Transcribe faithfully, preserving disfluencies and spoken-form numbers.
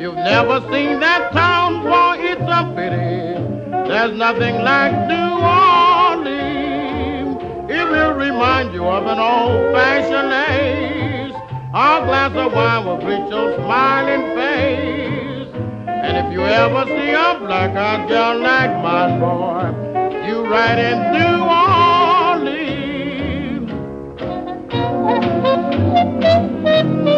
You've never seen that town, for it's a pity. There's nothing like New Orleans. It will remind you of an old-fashioned ace. A glass of wine will greet your smiling face. And if you ever see a black-eyed girl like mine, boy, you right in New Orleans.